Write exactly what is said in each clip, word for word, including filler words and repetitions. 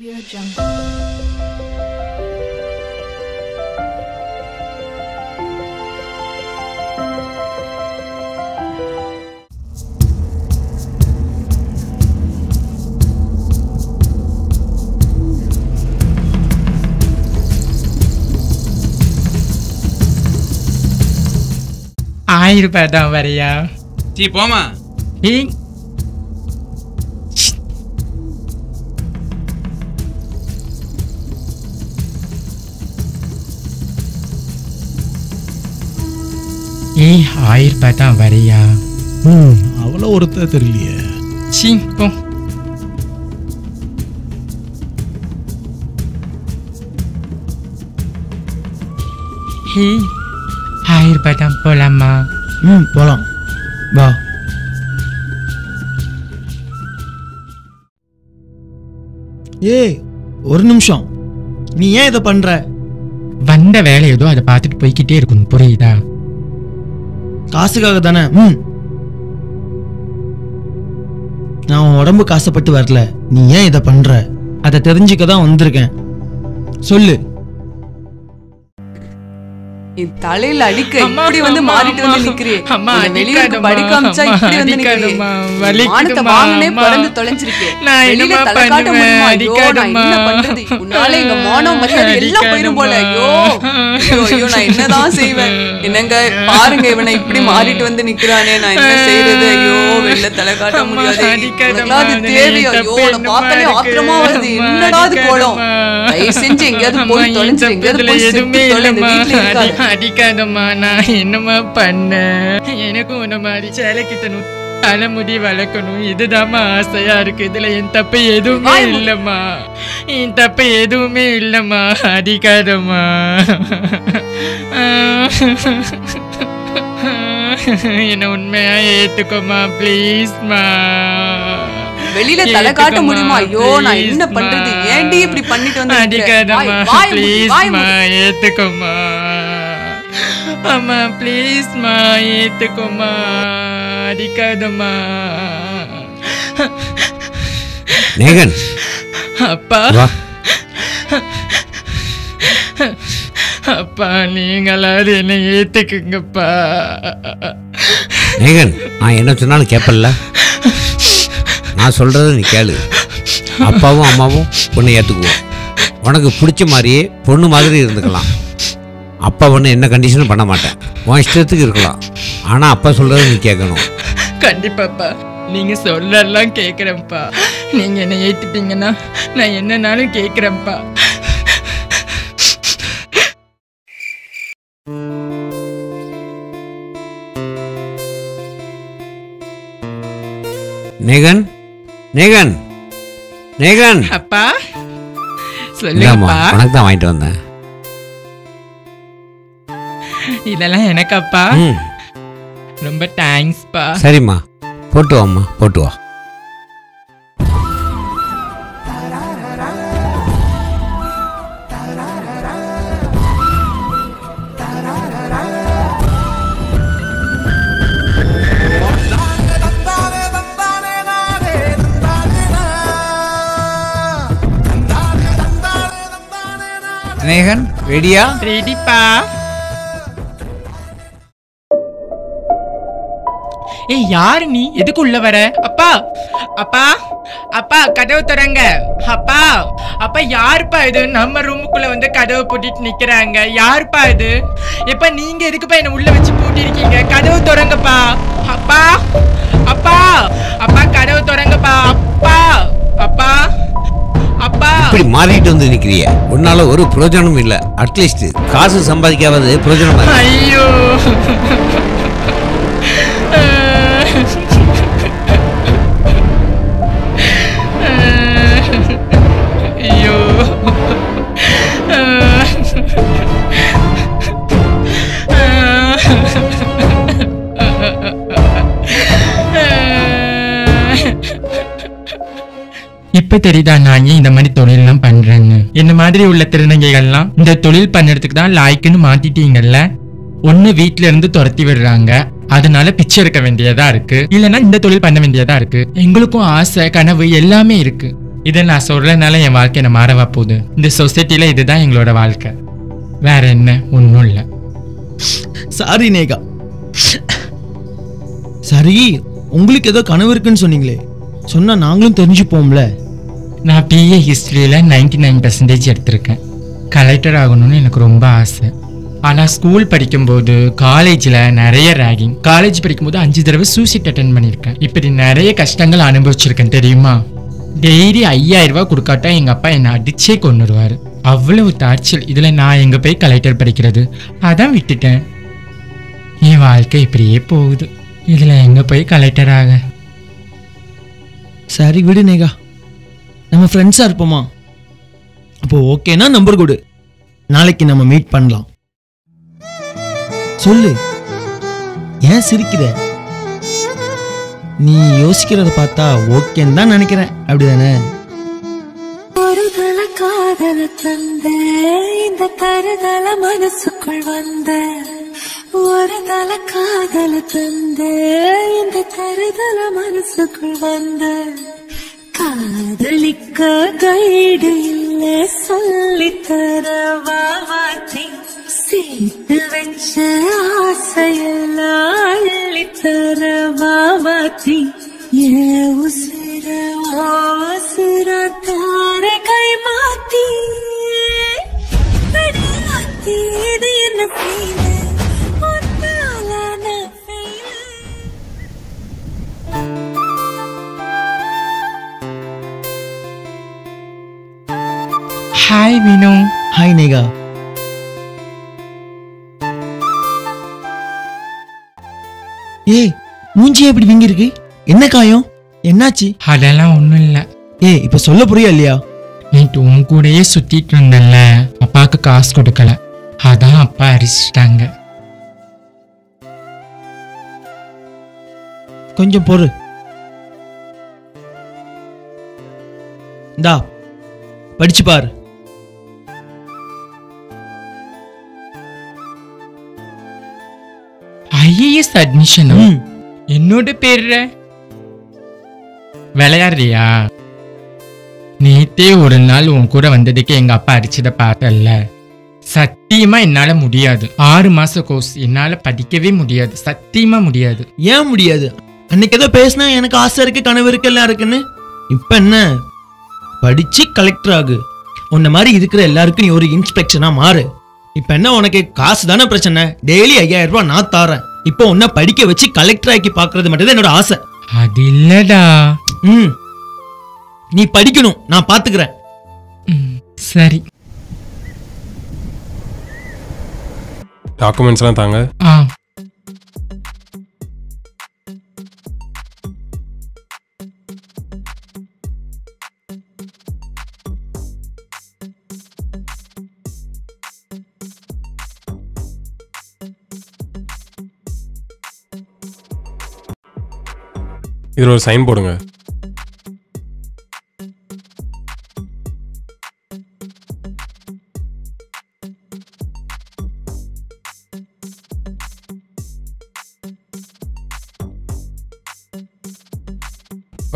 Audio Jungle. Hey, Padam, where are you? Hey, Poma. Hey. Hey, hi, Padam, where are you? Hmm, how long are you there? Hey, Pom. Hey, hi, Padam, Polama. Hmm, bolong. Bah. Hey, one minute. நீ ஏன் இத பண்ற? வந்த வேளை ஏதோ அத பாத்துட்டு போய்க்கிட்டே இருக்குன்னு புரியுதா? காசுக்காக தானே. ம். நான் உடம்பு காசப்பட்டு வரல. நீ ஏன் இத பண்ற? அத தெரிஞ்சிக்க தான் வந்திருக்கேன். சொல்லு. தலையில அடிக்க இப்படி வந்து மாறிட்டு வந்து நிக்கிறே அம்மா வெளியில படிக்காமச்சா இப்படி வந்து நிக்கிறே மானத்தை வாங்கனே பறந்து தொலைஞ்சிருக்கே வெளியில தலைகாட்ட முடியுமா அடிக்காதம்மா என்ன பண்றது உன்னால எங்க மானம் மரியாதை எல்லாம் போயிரும் போல ஐயோ ஐயோ நான் என்னதான் செய்வேன் என்னங்க பாருங்க இவனை இப்படி மாறிட்டு வந்து நிக்கறானே நான் என்ன செய்யறது ஐயோ வெளியில தலைகாட்ட முடியாது அடிக்காதம்மா தேவி ஐயோ நான் பார்க்கவே ஆத்திரமா வருது என்னடா இது கோலம் ஐய செஞ்சு எங்கயாவது போய் தொலைஞ்சிரு எங்கயாவது போய் எதுமே இல்ல அடிக்காதம்மா நான் என்னமா பண்ண எனக்கும் உன்ன மாதிரி சேலைக்கிட்டணும் தலைமுடி வளர்க்கணும் இதுதாம்மா ஆசையா இருக்கு இதுல என் தப்பு எதுவுமே இல்லம்மா என் தப்பு எதுவுமே இல்லம்மா அடிக்காதம்மா என்ன உண்மையா ஏத்துக்கோமா பிளீஸ்மா வெளியில தலை காட்ட முடியுமா ஐயோ நான் என்ன பண்றது ஏன்டி இப்படி பண்ணிட்டு வந்து அடிக்காதம்மா பிளீஸ்மா ஏத்துக்கோமா அம்மா ப்ளீஸ் மா ஏத்துக்கோமா அடிக்காதம்மா நேகன் அப்பா அப்பா நீங்களாவது என்னை ஏத்துக்குங்கப்பா நேகன் நான் என்ன சொன்னாலும் கேட்பல நான் சொல்றத நீ கேளு அப்பாவும் அம்மாவும் பொண்ணை ஏற்றுக்குவோம் உனக்கு பிடிச்ச மாதிரியே பொண்ணு மாதிரி இருந்துக்கலாம் அப்பா ஒன்று என்ன கண்டிஷனும் பண்ண மாட்டேன் உன் இஷ்டத்துக்கு இருக்கலாம் ஆனால் அப்பா சொல்கிறது நீ கேட்கணும் கண்டிப்பாப்பா நீங்கள் சொல்லலாம் கேட்குறேன்ப்பா நீங்கள் என்ன ஏற்றுப்பீங்கன்னா நான் என்னன்னாலும் கேட்குறேன்ப்பா நேகன் நேகன் நேகன் அப்பா சொல்லுங்கப்பா உனக்கு தான் வாங்கிட்டு வந்தேன் இதெல்லாம் எனக்குப்பா ரொம்ப தேங்க்ஸ்ப்பா சரிம்மா போட்டு வாம்மா போட்டு வா நேகன் ரெடியா ரெடிப்பா ஏய் யார் நீ எதுக்கு உள்ள வர அப்பா அப்பா அப்பா கதவு திறங்க அப்பா அப்பா யாருப்பா இது நம்ம ரூமுக்குள்ள வந்து கதவை பூட்டிட்டு நிக்கிறாங்க யாருப்பா இது எப்ப நீங்க எதுக்குப்பா என்ன உள்ள வச்சு பூட்டிருக்கீங்க கதவு திறங்கப்பா அப்பா அப்பா அப்பா கதவு திறங்கப்பா அப்பா அப்பா அப்பா இப்படி மாறிட்டு வந்து நிக்கிறிய உன்னால ஒரு பிரயோஜனமும் இல்ல அட்லீஸ்ட் காசு சம்பாதிக்காவது பிரயோஜனம் ஐயோ இப்ப தெரியுதா நான் ஏன் இந்த மாதிரி தொழில் எல்லாம் பண்றேன்னு என்ன மாதிரி உள்ள திருநங்கைகள்லாம் இந்த தொழில் பண்றதுக்கு தான் லாய்க்குன்னு மாத்திட்டீங்கல்ல ஒண்ணு வீட்டுல இருந்து துரத்தி விடுறாங்க அதனால பிச்சை எடுக்க வேண்டியதா இருக்கு இல்லைன்னா இந்த தொழில் பண்ண வேண்டியதா இருக்கு எங்களுக்கும் ஆசை கனவு எல்லாமே இருக்கு இதை நான் சொல்கிறதுனால என் வாழ்க்கை என்னை மாறவா போகுது? இந்த சொசைட்டியில் இதுதான் எங்களோட வாழ்க்கை, வேற என்ன? ஒன்றும் இல்லை. சாரி நேகா. சரி, உங்களுக்கு ஏதோ கனவு இருக்குன்னு சொன்னீங்களே, சொன்னால் நாங்களும் தெரிஞ்சுப்போம்ல. நான் பிஏ ஹிஸ்ட்ரியில் நைன்டி நைன் பர்சன்டேஜ் எடுத்திருக்கேன். கலெக்டர் ஆகணும்னு எனக்கு ரொம்ப ஆசை. ஆனால் ஸ்கூல் படிக்கும்போது, காலேஜில் நிறைய ரேகிங், காலேஜ் படிக்கும்போது அஞ்சு தடவை சூசைட் அட்டென்ட் பண்ணியிருக்கேன். இப்படி நிறைய கஷ்டங்கள் அனுபவிச்சிருக்கேன் தெரியுமா? டெய்லி ஐயாயிரம் ரூபா கொடுக்காட்டா எங்கள் அப்பா என்னை அடிச்சே கொண்டுடுவார். அவ்வளவு டார்ச்சல். இதில் நான் எங்கே போய் கலெக்டர் படிக்கிறது? அதான் விட்டுட்டேன். என் வாழ்க்கை இப்படியே போகுது. இதில் எங்கே போய் கலெக்டர் ஆக? சரி விடு நேகா, நம்ம ஃப்ரெண்ட்ஸாக இருப்போமா? அப்போது ஓகேனா நம்பர் கொடு, நாளைக்கு நம்ம மீட் பண்ணலாம். சொல்லு, ஏன் சிரிக்கிற? நீ யோசிக்கிறத பார்த்தா ஓகேன்னு தான் நினைக்கிறேன், அப்படிதானே? ஒரு தல காதல தந்த இந்த கருதல மனசுக்குள் வந்த, ஒரு தல காதல தந்த இந்த கருதல மனசுக்குள் வந்த, காதலிக்க கைடு இல்லை சொல்லித்தர வார்த்தை, சேர்த்து வச்ச ஆசையெல்லாம் அள்ளித்தர வார்த்தை, ஏன் உசிர உசிர தார கை மாத்தி என்ன செய்ய? ஹாய் வினு. ஹாய் நேகா. ஏய், மூஞ்சி எப்படி விங்கி இருக்கு? என்ன காயம்? என்னாச்சு? அதெல்லாம் ஒண்ணும் இல்ல. ஏய், இப்ப சொல்ல புரியா இல்லையா? நேற்று உன் கூடயே சுத்திட்டு இருந்தேன்ல, அப்பாவுக்கு காசு கொடுக்கல, அதான் அப்பா அரிச்சிட்டாங்க. கொஞ்சம் பொறு, இந்தா படிச்சு பாரு. ஐஏஎஸ் அட்மிஷன் என்னோட பேர்ல விளையாடுறியா? நேத்தே ஒரு நாள் உன் கூட வந்ததுக்கு எங்க அப்பா அடிச்சத பார்த்தல. சத்தியமா என்னால முடியாது. ஆறு மாச கோர்ஸ், என்னால படிக்கவே முடியாது, சத்தியமா முடியாது. ஏன் முடியாது? அன்னைக்கு ஏதோ பேசினா எனக்கு ஆசை இருக்கு, கனவு இருக்கு, எல்லாம் இருக்குன்னு. இப்ப என்ன? படிச்சு கலெக்டர் ஆகு. உன்ன மாதிரி இருக்கிற எல்லாருக்கும் நீ ஒரு இன்ஸ்பெக்ஷனா மாறு. இப்ப என்ன, உனக்கு காசு தானே பிரச்சனை? டெய்லி ஐயாயிரம் ரூபாய் நான் தாரேன். இப்போ உன்னை படிக்க வச்சு கலெக்டர் ஆக்கி பாக்குறது மட்டும்தான் என்னோட ஆசை. அது இல்லடா. ம், நீ படிக்கணும், நான் பாத்துக்கிறேன். சரி, டாக்குமெண்ட்ஸ்லாம் தாங்க. ஆ, இதுல ஒரு சைன் போடுங்க.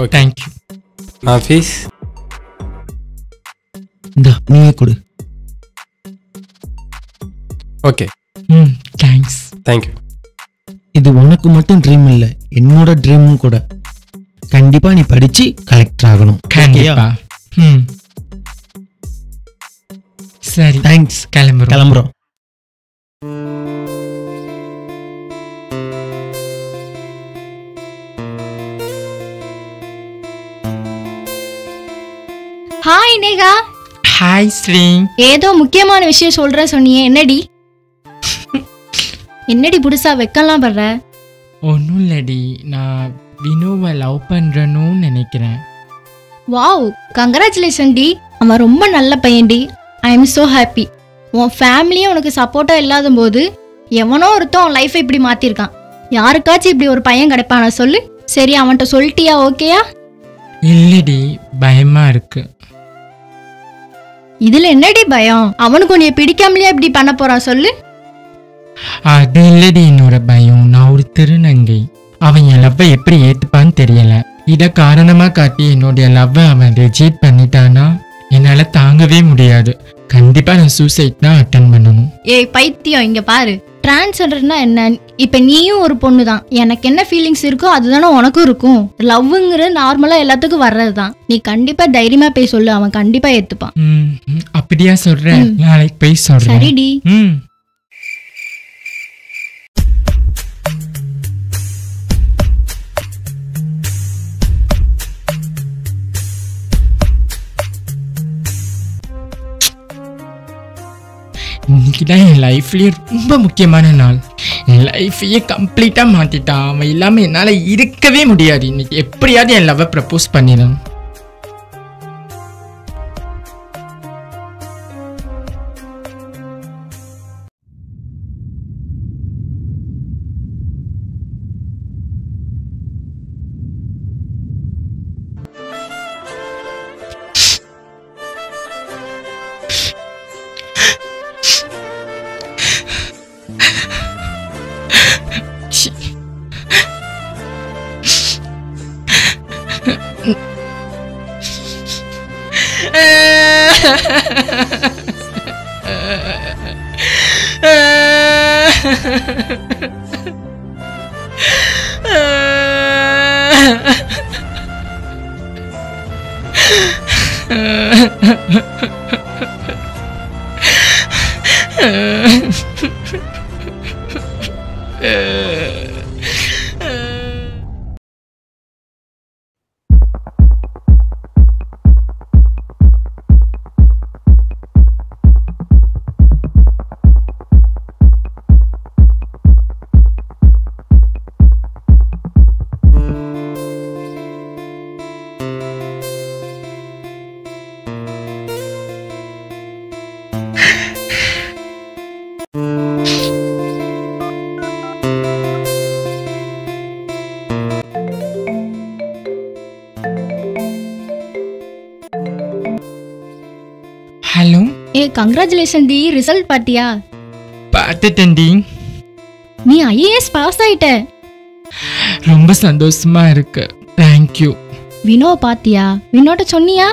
Okay, thank you. நான் ஃபீஸ் இந்த நீயே கொடு. ஓகே. ம், தேங்க்ஸ். Thank you. இது உனக்கு மட்டும் ட்ரீம் இல்லை, என்னோட ட்ரீமும் கூட. கண்டிப்பா நீ படிச்சு கலெக்டர் ஆகணும். கண்டிப்பா. ம், சரி, தேங்க்ஸ். கிளம்புறோம். கிளம்புறோம். ஹாய் நேகா. ஹாய் ஸ்ரீ. ஏதோ முக்கியமான விஷயம் சொல்ற சொன்னியே, என்னடி? என்னடி புதுசா வெக்கலாம் பண்ற? ஒன்றும் இல்லடி, நான் வினுவை லவ் பண்றேன்னு நினைக்கிறேன். வாவ், கங்க்ராச்சுலேஷன் டி. அவன் ரொம்ப நல்ல பையன்டி. I am so happy. உன் ஃபேமிலியும் உனக்கு சப்போர்ட்டாக இல்லாத போது எவனோ ஒருத்தன் உன் லைஃபை இப்படி மாற்றிருக்கான். யாருக்காச்சும் இப்படி ஒரு பையன் கிடைப்பானா சொல்லு? சரி, அவன்கிட்ட சொல்லிட்டியா? ஓகேயா? இல்லடி, பயமாக இருக்கு. இதில் என்னடி பயம்? அவனுக்கு உன்னை பிடிக்காமலேயே இப்படி பண்ண போகிறான் சொல்லு. அது இல்லடி, என்னோட பயம், நான் ஒரு திருநங்கை. அவன் என் லவ்வை எப்படி ஏற்றுப்பான்னு தெரியலை. இத காரணமா காட்டி என்னுடைய லவ் அவன் ரிஜெக்ட் பண்ணிட்டானா என்னால தாங்கவே முடியாது. கண்டிப்பா நான் சூசைட் தான் அட்டெண்ட் பண்ணணும். ஏய் பைத்தியம், இங்க பாரு, டிரான்ஸ்ஜெண்டர்னா என்ன? இப்போ நீயும் ஒரு பொண்ணு தான், எனக்கு என்ன ஃபீலிங்ஸ் இருக்கோ அதுதானே உனக்கும் இருக்கும். லவ்ங்கிற நார்மலாக எல்லாத்துக்கும் வர்றது தான். நீ கண்டிப்பாக தைரியமாக போய் சொல்லு, அவன் கண்டிப்பாக ஏற்றுப்பான். அப்படியா சொல்கிறேன், நாளைக்கு போய் சொல்கிறேன். சரிடி. ம் இன்னைக்கு தான் என் லைஃப்லேயே ரொம்ப முக்கியமான நாள். என் லைஃபையே கம்ப்ளீட்டாக மாற்றிட்டான். அவன் இல்லாமல் என்னால் இருக்கவே முடியாது. இன்னைக்கு எப்படியாவது என் லவ்வை ப்ரப்போஸ் பண்ணிடணும். கங்க்ராச்சுலேஷன் டி, ரிசல்ட் பார்த்தியா? பார்த்துட்டேன் டி. நீ ஐஏஎஸ் பாஸ் ஆயிட்ட, ரொம்ப சந்தோஷமா இருக்கு. Thank you. வினோ பார்த்தியா? வினோட்ட சொன்னியா?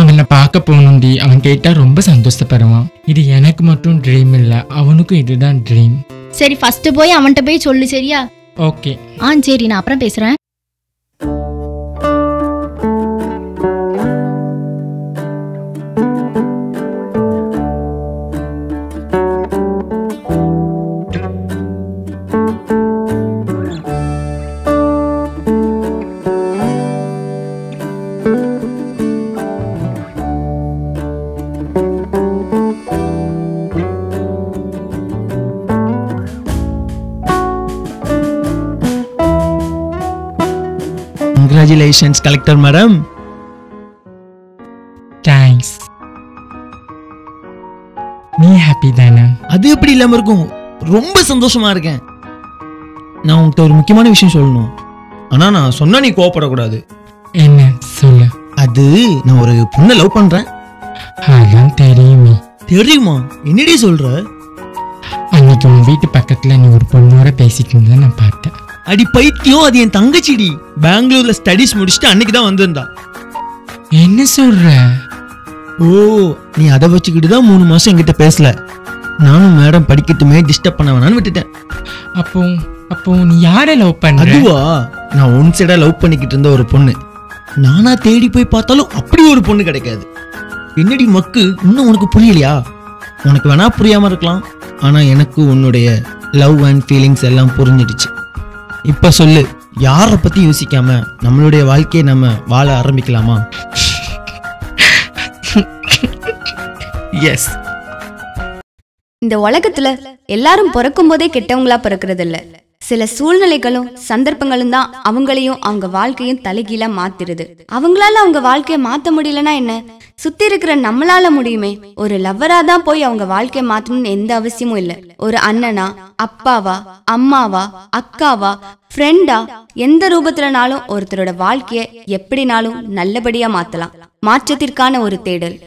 அவனை பார்க்க போகணும் டி. அவன் கேட்டா ரொம்ப சந்தோஷப்படுவான். இது எனக்கு மட்டும் ட்ரீம் இல்லை, அவனுக்கும் இதுதான் ட்ரீம். சரி ஃபர்ஸ்ட் போய் அவன்கிட்ட போய் சொல்லு, சரியா? ஓகே. ஆ சரி, நான் அப்புறம் பேசுறேன். Congratulations, Collector Madam. Thanks. நீ happy தானா? அது எப்படி இல்லாம இருக்கும், ரொம்ப சந்தோஷமா இருக்கேன். நான் உன்கிட்ட ஒரு முக்கியமான விஷயம் சொல்லணும், ஆனா நான் சொன்னா நீ கோவப்படக்கூடாது. என்ன சொல்லு? அது நான் ஒரு பொண்ணை லவ் பண்றேன். அதான் தெரியுமே. தெரியுமா? என்னடி சொல்ற? அன்னைக்கு உன் வீட்டு பக்கத்துல நீ ஒரு பொண்ணோட பேசிட்டு இருந்தா நான் பார்த்தேன். அடி பைத்தியம், அது என் தங்கச்சிடி. பெங்களூர்ல ஸ்டடிஸ் முடிச்சுட்டு அன்னைக்கு தான் வந்திருந்தா. என்ன சொல்ற? ஓ, நீ அதை வச்சுக்கிட்டு தான் மூணு மாசம் என்கிட்ட பேசல. நானும் மேடம் படிக்கட்டுமே, டிஸ்டர்ப் பண்ண வேணான்னு விட்டுட்டேன். அப்போ அப்போ நீ யாரை லவ் பண்ண? அதுவா, நான் ஒன் சைடா லவ் பண்ணிக்கிட்டு இருந்த ஒரு பொண்ணு. நானா தேடி போய் பார்த்தாலும் அப்படி ஒரு பொண்ணு கிடைக்காது. என்னடி மக்கு, இன்னும் உனக்கு புரியலையா? உனக்கு வேணா புரியாம இருக்கலாம், ஆனா எனக்கு உன்னுடைய லவ் அண்ட் ஃபீலிங்ஸ் எல்லாம் புரிஞ்சிடுச்சு. இப்ப சொல்லு, யாரை பத்தி யோசிக்காம நம்மளுடைய வாழ்க்கையை நம்ம வாழ ஆரம்பிக்கலாமா? எஸ். இந்த உலகத்துல எல்லாரும் பிறக்கும் போதே கெட்டவங்களா பிறக்கிறது இல்ல. சில சூழ்நிலைகளும் சந்தர்ப்பங்களும் தான் அவங்களையும் அவங்க வாழ்க்கையும் தலைகீழா மாத்திருது. அவங்களால அவங்க வாழ்க்கைய மாத்த முடியலன்னா என்ன, சுத்தி இருக்கிற நம்மளால முடியுமே. ஒரு லவ்வரா தான் போய் அவங்க வாழ்க்கைய மாத்தணும்னு எந்த அவசியமும் இல்ல. ஒரு அண்ணனா, அப்பாவா, அம்மாவா, அக்காவா, ஃப்ரெண்டா, எந்த ரூபத்துலனாலும் ஒருத்தரோட வாழ்க்கைய எப்படினாலும் நல்லபடியா மாத்தலாம். மாற்றத்திற்கான ஒரு தேடல்.